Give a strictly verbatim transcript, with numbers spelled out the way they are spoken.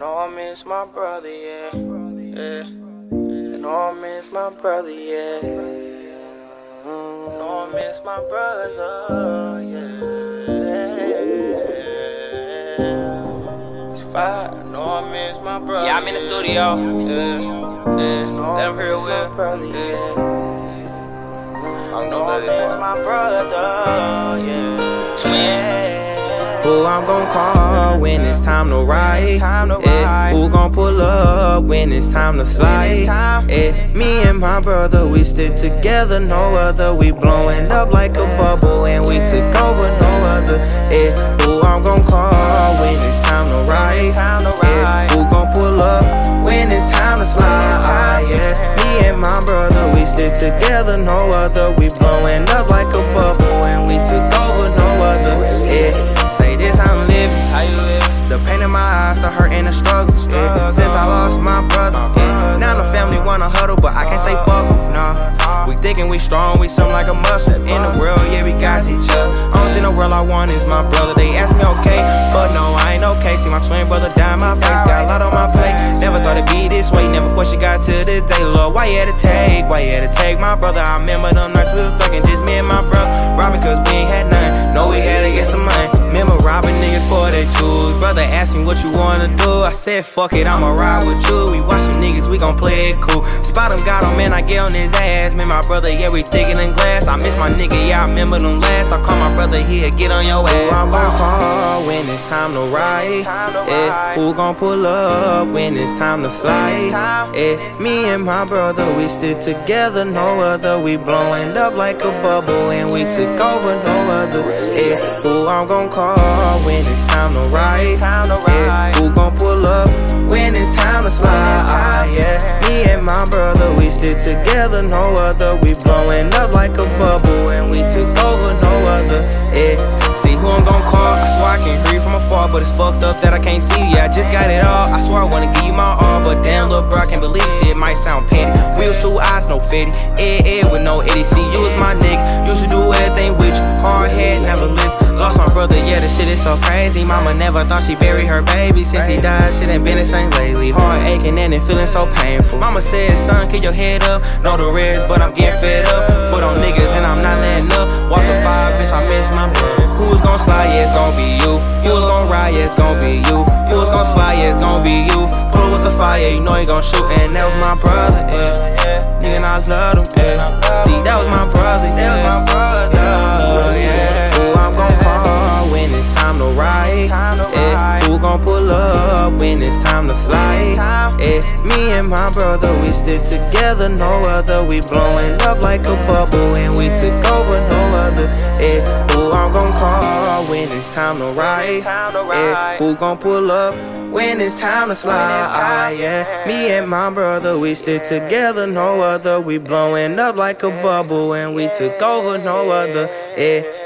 know I miss my brother, yeah, yeah. I know I miss my brother, yeah. I know I miss my brother, yeah. It's five, I know I miss my brother. Yeah, I'm in the studio. Yeah, yeah. Let him hear it with. Yeah. I know I miss my brother, yeah. Twin. Who I'm gon' call when it's time to ride? Time to ride. Yeah. Who gon' pull up when it's time to slide? Time. Yeah. Me and my brother, we stick together, no other. We blowing up like a bubble and we took over, no other. Yeah. Who I'm gon' call when it's time to ride? Time to ride. Yeah. Who gon' pull up when it's time to slide? Yeah. Me and my brother, we stick together, no other. We blowing up like a bubble and we took over, no other. Yeah. The pain in my eyes, the hurt and the struggle, yeah. Since I lost my brother, yeah. Now the family wanna huddle, but I can't say fuck em, nah. We thinking we strong, we something like a muscle. In the world, yeah, we got each other. Only thing in the world I want is my brother. They ask me okay, but no, I ain't okay. See my twin brother die in my face, got a lot on my plate. Never thought it'd be this way, never question God till this day. Lord, why you had to take, why you had to take my brother? I remember them nights we was talking, just me and my brother. Robbing cause we ain't had nothing, no, we had to get some money. Remember robbing niggas for their jewels. Brother asked me what you wanna do, I said fuck it, I'ma ride with you. We watch them niggas, we gon' play it cool. Spot him, got him, man, I get on his ass. Man, my brother, yeah, we thicker than glass. I miss my nigga, yeah, I remember them last. I call my brother, he'll get on your ass. Who I'm gon' call when it's time to ride? Yeah. Who gon' pull up when it's time to slide? Yeah. Me and my brother, we stick together, no other. We blowing up like a bubble and we took over, no other. Yeah. Who I'm gon' call when it's time to ride, time to ride. Yeah. Who gon' pull up when it's time to slide? Yeah. Me and my brother, we stick together, no other. We blowing up like a bubble and we took over, no other. Yeah. See who I'm gon' call? I swear I can hear you from afar, but it's fucked up that I can't see you. I just got it all. I swear I wanna give you my all, but damn little bro, I can't believe it. It might sound petty. We was two eyes, no fitty. Eh, eh, with no itty. See, you was my nigga. Used to do everything with you. Hard head, never listen. Lost my brother, yeah, this shit is so crazy. Mama never thought she buried her baby. Since he died, shit ain't been the same lately. Heart aching and it feeling so painful. Mama said, son, keep your head up. Know the rest, but I'm getting fed up. Foot on niggas and I'm not letting up. Walk to five, bitch, I miss my brother. Who's gon' slide? Yeah, it's gon' be you. Who's gon' ride? Yeah, it's gon' be you. Who's gon' slide? Yeah, it's gon' be you. Pull with the fire, yeah, you know he gon' shoot. And that was my brother, yeah. Nigga, and I love him, yeah. See, that was my brother, that was my brother, yeah. When it's time to ride, time to ride. Yeah. Who gon' pull up when it's time to slide? Time, yeah. Me and my brother, we stick together, no other. We blowing up like a bubble and we took over, no other. Yeah. Who I'm gon' call when it's time to ride? Time to ride. Yeah. Who gon' pull up when it's time to slide? Time, yeah. Me and my brother, we stick together, no other. We blowing up like a bubble and we took over, no other. Yeah.